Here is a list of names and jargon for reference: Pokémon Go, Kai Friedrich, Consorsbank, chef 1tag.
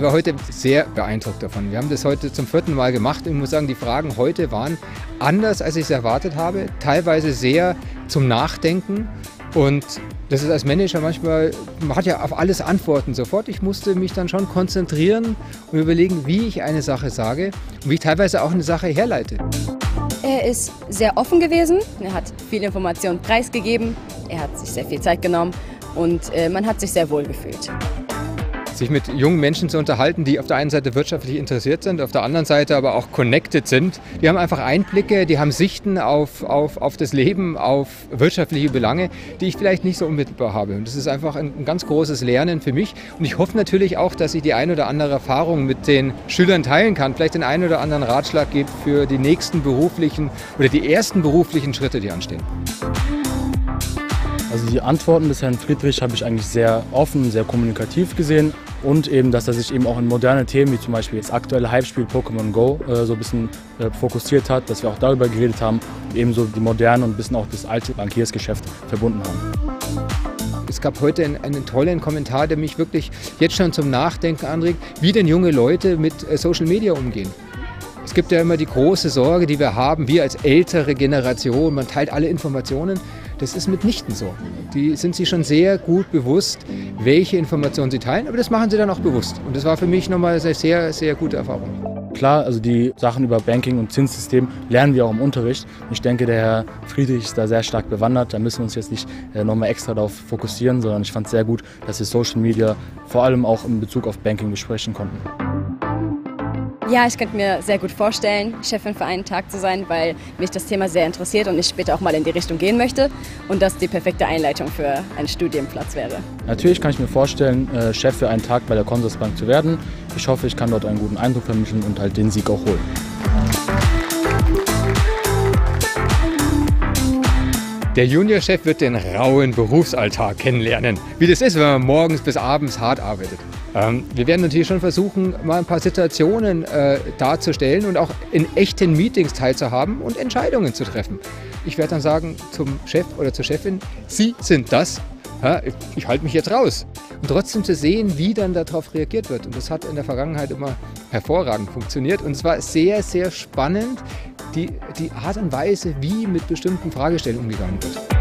Ich war heute sehr beeindruckt davon. Wir haben das heute zum 4. Mal gemacht und ich muss sagen, die Fragen heute waren anders, als ich es erwartet habe, teilweise sehr zum Nachdenken. Und das ist als Manager manchmal, man hat ja auf alles Antworten sofort. Ich musste mich dann schon konzentrieren und überlegen, wie ich eine Sache sage und wie ich teilweise auch eine Sache herleite. Er ist sehr offen gewesen, er hat viel Information preisgegeben, er hat sich sehr viel Zeit genommen und man hat sich sehr wohl gefühlt. Sich mit jungen Menschen zu unterhalten, die auf der einen Seite wirtschaftlich interessiert sind, auf der anderen Seite aber auch connected sind. Die haben einfach Einblicke, die haben Sichten auf das Leben, auf wirtschaftliche Belange, die ich vielleicht nicht so unmittelbar habe. Und das ist einfach ein ganz großes Lernen für mich. Und ich hoffe natürlich auch, dass ich die ein oder andere Erfahrung mit den Schülern teilen kann, vielleicht den einen oder anderen Ratschlag gebe für die nächsten beruflichen oder die ersten beruflichen Schritte, die anstehen. Also die Antworten des Herrn Friedrich habe ich eigentlich sehr offen, sehr kommunikativ gesehen und eben, dass er sich eben auch in moderne Themen wie zum Beispiel das aktuelle Hype-Spiel Pokémon Go so ein bisschen fokussiert hat, dass wir auch darüber geredet haben, ebenso die moderne und ein bisschen auch das alte Bankiersgeschäft verbunden haben. Es gab heute einen tollen Kommentar, der mich wirklich jetzt schon zum Nachdenken anregt, wie denn junge Leute mit Social Media umgehen. Es gibt ja immer die große Sorge, die wir haben, wir als ältere Generation, man teilt alle Informationen. Das ist mitnichten so. Die sind sich schon sehr gut bewusst, welche Informationen sie teilen, aber das machen sie dann auch bewusst. Und das war für mich nochmal eine sehr, sehr gute Erfahrung. Klar, also die Sachen über Banking und Zinssystem lernen wir auch im Unterricht. Ich denke, der Herr Friedrich ist da sehr stark bewandert. Da müssen wir uns jetzt nicht nochmal extra darauf fokussieren, sondern ich fand es sehr gut, dass wir Social Media vor allem auch in Bezug auf Banking besprechen konnten. Ja, ich könnte mir sehr gut vorstellen, Chefin für einen Tag zu sein, weil mich das Thema sehr interessiert und ich später auch mal in die Richtung gehen möchte und das die perfekte Einleitung für einen Studienplatz wäre. Natürlich kann ich mir vorstellen, Chef für einen Tag bei der Consorsbank zu werden. Ich hoffe, ich kann dort einen guten Eindruck vermitteln und halt den Sieg auch holen. Der Juniorchef wird den rauen Berufsalltag kennenlernen, wie das ist, wenn man morgens bis abends hart arbeitet. Wir werden natürlich schon versuchen, mal ein paar Situationen darzustellen und auch in echten Meetings teilzuhaben und Entscheidungen zu treffen. Ich werde dann sagen zum Chef oder zur Chefin, Sie sind das, ja, ich halte mich jetzt raus. Und trotzdem zu sehen, wie dann darauf reagiert wird. Und das hat in der Vergangenheit immer hervorragend funktioniert und es war sehr, sehr spannend. Die Art und Weise, wie mit bestimmten Fragestellungen umgegangen wird.